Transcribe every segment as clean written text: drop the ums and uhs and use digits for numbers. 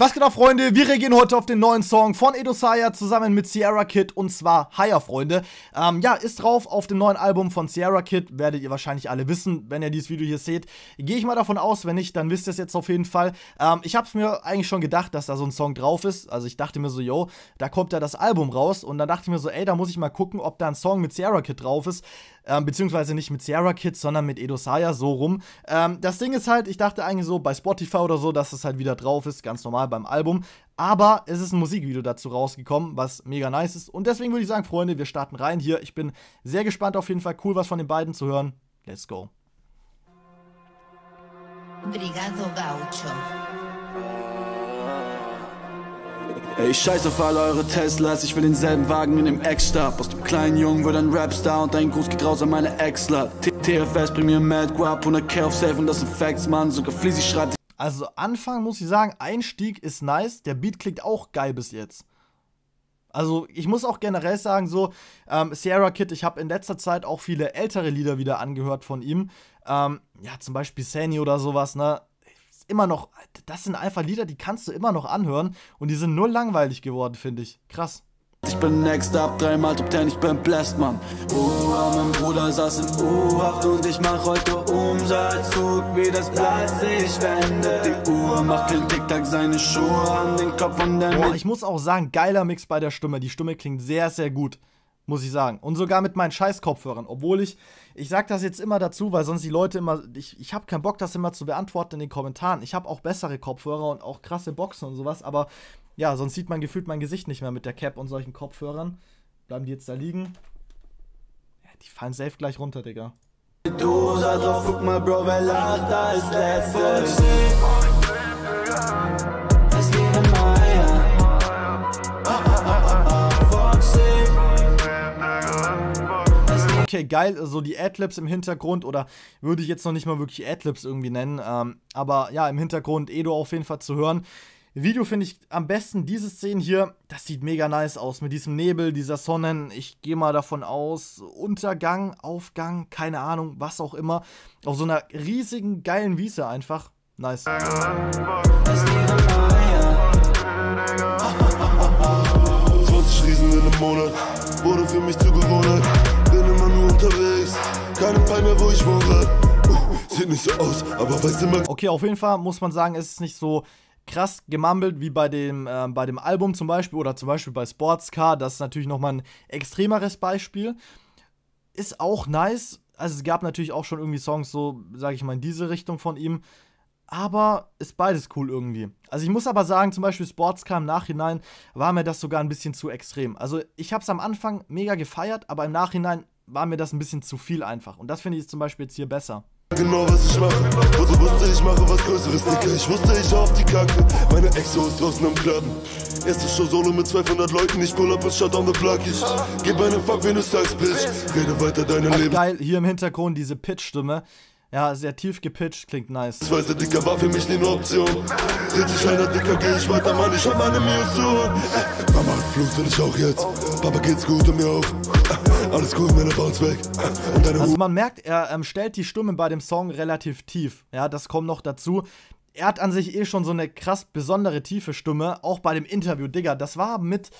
Was geht ab, Freunde? Wir reagieren heute auf den neuen Song von Edo Saiya zusammen mit Sierra Kidd, und zwar Haya, Freunde. Ja, ist drauf auf dem neuen Album von Sierra Kidd, werdet ihr wahrscheinlich alle wissen, wenn ihr dieses Video hier seht. Gehe ich mal davon aus, wenn nicht, dann wisst ihr es jetzt auf jeden Fall. Ich habe es mir eigentlich schon gedacht, dass da so ein Song drauf ist. Also ich dachte mir so, yo, da kommt ja das Album raus, und dann dachte ich mir so, ey, da muss ich mal gucken, ob da ein Song mit Sierra Kidd drauf ist. Beziehungsweise nicht mit Sierra Kidd, sondern mit Edo Saiya, so rum. Das Ding ist halt, ich dachte eigentlich so bei Spotify oder so, dass es halt wieder drauf ist, ganz normal beim Album. Aber es ist ein Musikvideo dazu rausgekommen, was mega nice ist. Und deswegen würde ich sagen, Freunde, wir starten rein hier. Ich bin sehr gespannt, auf jeden Fall cool, was von den beiden zu hören. Let's go. Obrigado Gaucho. Ey, scheiß auf alle eure Teslas, ich will denselben Wagen in dem Ex-Stab. Aus dem kleinen Jungen wird ein Rapstar und ein Gruß geht raus an meine Exler. TFS bringt mir Mad Guap, 100k auf Safe, und das sind Facts, Mann. Sogar Fließig schreibt. Also Anfang muss ich sagen, Einstieg ist nice, der Beat klingt auch geil bis jetzt. Also ich muss auch generell sagen, so Sierra Kidd, ich habe in letzter Zeit auch viele ältere Lieder wieder angehört von ihm. Ja, zum Beispiel Sany oder sowas, ne? Immer noch, das sind einfach Lieder, die kannst du immer noch anhören, und die sind nur langweilig geworden, finde ich. Krass. Ich bin next up, dreimal Top 10, ich bin blessed, Mann. Mein Bruder saß in U-Haft und ich mach heute Umsatz. Guck, wie das Blatt sich wendet. Die Uhr macht den Tick-Tack, seine Schuhe an den Kopf und der Boah, ich muss auch sagen, geiler Mix bei der Stimme. Die Stimme klingt sehr, sehr gut, muss ich sagen. Und sogar mit meinen Scheiß-Kopfhörern, obwohl ich sag das jetzt immer dazu, weil sonst die Leute immer, ich hab keinen Bock, das immer zu beantworten in den Kommentaren. Ich hab auch bessere Kopfhörer und auch krasse Boxen und sowas, aber ja, sonst sieht man gefühlt mein Gesicht nicht mehr mit der Cap und solchen Kopfhörern. Bleiben die jetzt da liegen? Ja, die fallen safe gleich runter, Digga. Du sah drauf, guck mal, Bro, wer lacht, da ist letztes. Es geht um Okay, geil, so also die Adlibs im Hintergrund, oder würde ich jetzt noch nicht mal wirklich Adlibs irgendwie nennen, aber ja, im Hintergrund Edo auf jeden Fall zu hören. Video finde ich am besten diese Szene hier, das sieht mega nice aus, mit diesem Nebel, dieser Sonnen, ich gehe mal davon aus, Untergang, Aufgang, keine Ahnung, was auch immer, auf so einer riesigen, geilen Wiese einfach, nice. Wurde für mich zugewohnt, bin immer nur unterwegs, keine Pein mehr, wo ich wohne. Sieht nicht so aus, aber weiß immer. Okay, auf jeden Fall muss man sagen, es ist nicht so krass gemammelt wie bei dem Album zum Beispiel, oder zum Beispiel bei Sportscar. Das ist natürlich nochmal ein extremeres Beispiel. Ist auch nice. Also es gab natürlich auch schon irgendwie Songs so, sage ich mal, in diese Richtung von ihm. Aber ist beides cool irgendwie. Also ich muss aber sagen, zum Beispiel Sportscar im Nachhinein war mir das sogar ein bisschen zu extrem. Also ich habe es am Anfang mega gefeiert, aber im Nachhinein war mir das ein bisschen zu viel einfach. Und das finde ich zum Beispiel jetzt hier besser. Genau, was ich mache. Also wusste ich, mache was Größeres, Dicker. Ich wusste, ich hau auf die Kacke. Meine Exo ist draußen am Klappen. Erste Show solo mit 200 Leuten. Ich pull up and shut on the block. Ich geb einen Fuck, wenn du sagst, Bitch. Rede weiter deine Leben. Geil, hier im Hintergrund diese Pitch-Stimme. Ja, sehr tief gepitcht, klingt nice. Ich weiß, der Dicker war für mich nie eine Option. Dreht sich einer, Dicker, geh ich weiter, Mann, ich hab meine Mission. Mama hat Fluss, will ich auch jetzt. Papa geht's gut und mir auch. Alles cool, meine Bounce weg. Also man merkt, er stellt die Stimme bei dem Song relativ tief. Ja, das kommt noch dazu. Er hat an sich eh schon so eine krass besondere tiefe Stimme, auch bei dem Interview, Digga. Das war mit,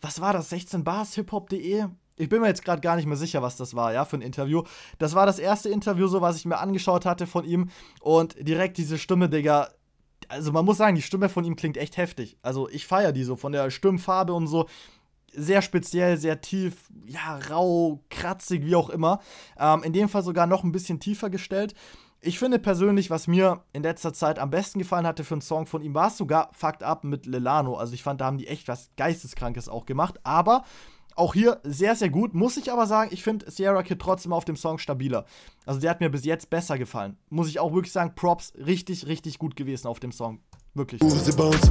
was war das, 16barshiphop.de? Ich bin mir jetzt gerade gar nicht mehr sicher, was das war, ja, für ein Interview. Das war das erste Interview, so, was ich mir angeschaut hatte von ihm. Und direkt diese Stimme, Digga. Also man muss sagen, die Stimme von ihm klingt echt heftig. Also ich feiere die so, von der Stimmfarbe und so. Sehr speziell, sehr tief, ja, rau, kratzig, wie auch immer. In dem Fall sogar noch ein bisschen tiefer gestellt. Ich finde persönlich, was mir in letzter Zeit am besten gefallen hatte für einen Song von ihm, war es sogar Fucked Up mit Lelano. Also ich fand, da haben die echt was Geisteskrankes auch gemacht. Aber auch hier sehr, sehr gut, muss ich aber sagen, ich finde Sierra Kidd trotzdem auf dem Song stabiler. Also der hat mir bis jetzt besser gefallen. Muss ich auch wirklich sagen, Props, richtig, richtig gut gewesen auf dem Song. Wirklich. Sie bounce,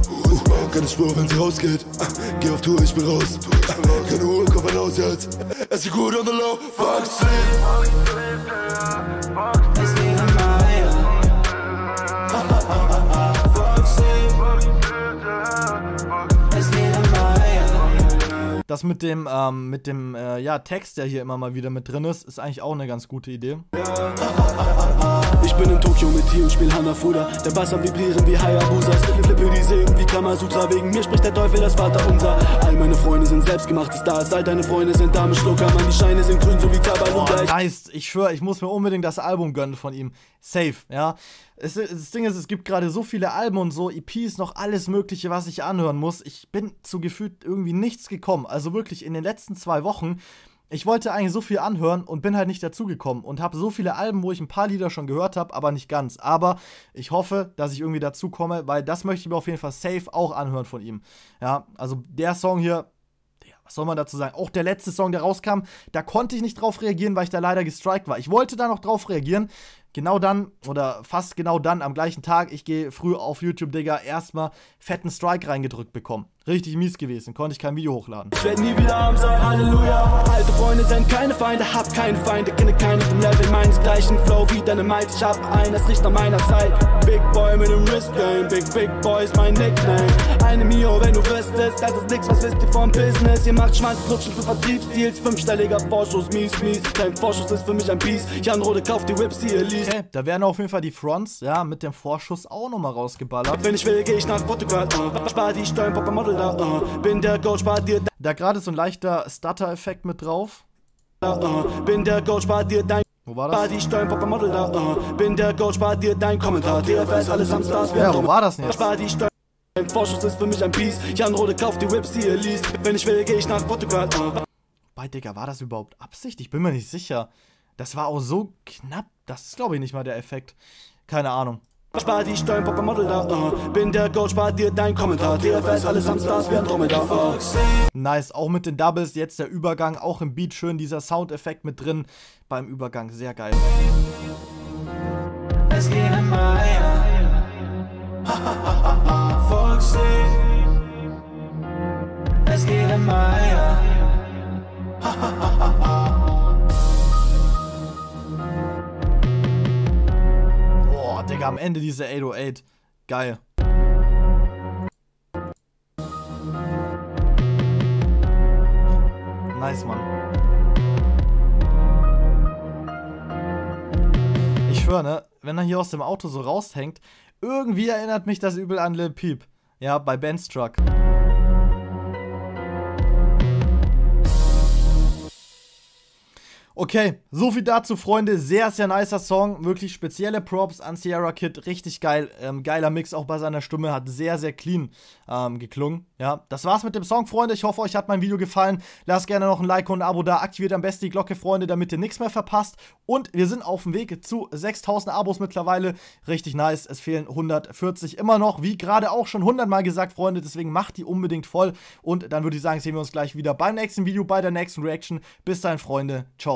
keine Spur, wenn sie rausgeht. Geh auf Tour, ich bin raus. Keine Uhr, komm mal raus jetzt. Es geht gut on the low, fuck sleep. Das mit dem ja, Text, der hier immer mal wieder mit drin ist, ist eigentlich auch eine ganz gute Idee. Ich bin in Tokio mit dir und spiel Hanafuda. Der Bass am Vibrieren wie Hayabusas. Flippe die Segen wie Kamasutra. Wegen mir spricht der Teufel das Vaterunser. All meine Freunde sind selbstgemachtes Stars. All deine Freunde sind Dame Schlucker. Mann, die Scheine sind grün, so wie Tabaluga. Geist, ich schwöre, ich muss mir unbedingt das Album gönnen von ihm. Safe, ja. Das Ding ist, es gibt gerade so viele Alben und so, EPs, noch alles Mögliche, was ich anhören muss. Ich bin zu gefühlt irgendwie nichts gekommen. Also wirklich in den letzten 2 Wochen. Ich wollte eigentlich so viel anhören und bin halt nicht dazugekommen und habe so viele Alben, wo ich ein paar Lieder schon gehört habe, aber nicht ganz. Aber ich hoffe, dass ich irgendwie dazukomme, weil das möchte ich mir auf jeden Fall safe auch anhören von ihm. Ja, also der Song hier, was soll man dazu sagen? Auch der letzte Song, der rauskam, da konnte ich nicht drauf reagieren, weil ich da leider gestrikt war. Ich wollte da noch drauf reagieren. Genau dann, oder fast genau dann, am gleichen Tag, ich gehe früh auf YouTube, Digga, erstmal fetten Strike reingedrückt bekommen. Richtig mies gewesen, konnte ich kein Video hochladen. Ich werde nie wieder arm sein, Halleluja. Alte Freunde sind keine Feinde, hab keine Feinde, kenne keine vom Level meinesgleichen. Flow wie deine Miles, ich hab einen, das riecht nach meiner Zeit. Big Boy mit dem Wristgame, Big Boy ist mein Nickname. Eine Mio, wenn du wüsstest, das ist nix, was wisst ihr vom Business? Ihr macht Schwanzklutschen für Vertriebsdeals, 5-stelliger Vorschuss, mies. Dein Vorschuss ist für mich ein Biest, Jan Rode kauft die Whips, die ihr liest. Okay, da werden auf jeden Fall die Fronts, ja, mit dem Vorschuss auch nochmal rausgeballert. Wenn ich will, gehe ich nach Portugal, spar die Steuern, Papa Model, bin der Coach, spar dir. Da gerade so ein leichter Stutter-Effekt mit drauf. Bin der Coach, spar dir dein. Wo war das? Bin der Coach, spar dir dein Kommentar. TFS, alles am Stars. Ja, wo war das denn jetzt? Dein Vorschuss ist für mich ein Piece. Jan Rode kauft die Whips, die ihr liest. Wenn ich will, gehe ich nach Portugal. Bei Digga, war das überhaupt Absicht? Ich bin mir nicht sicher. Das war auch so knapp. Das ist, glaube ich, nicht mal der Effekt. Keine Ahnung. Spar die Steuern, Papa Model da, bin der Coach, spar dir dein Kommentar. TFS, alles am Stars, wir haben Dromedar. Nice, auch mit den Doubles, jetzt der Übergang, auch im Beat schön, dieser Soundeffekt mit drin beim Übergang, sehr geil. Es geht in Maya. Foxy. Es geht in Maya. Digga, am Ende diese 808. Geil. Nice, Mann. Ich schwöre, ne, wenn er hier aus dem Auto so raushängt, irgendwie erinnert mich das übel an Lil Peep. Ja, bei Ben's Truck. Okay, so viel dazu, Freunde. Sehr, sehr nicer Song. Wirklich spezielle Props an Sierra Kidd. Richtig geil. Geiler Mix auch bei seiner Stimme. Hat sehr, sehr clean geklungen. Ja, das war's mit dem Song, Freunde. Ich hoffe, euch hat mein Video gefallen. Lasst gerne noch ein Like und ein Abo da. Aktiviert am besten die Glocke, Freunde, damit ihr nichts mehr verpasst. Und wir sind auf dem Weg zu 6000 Abos mittlerweile. Richtig nice. Es fehlen 140 immer noch. Wie gerade auch schon 100 Mal gesagt, Freunde. Deswegen macht die unbedingt voll. Und dann würde ich sagen, sehen wir uns gleich wieder beim nächsten Video, bei der nächsten Reaction. Bis dahin, Freunde. Ciao.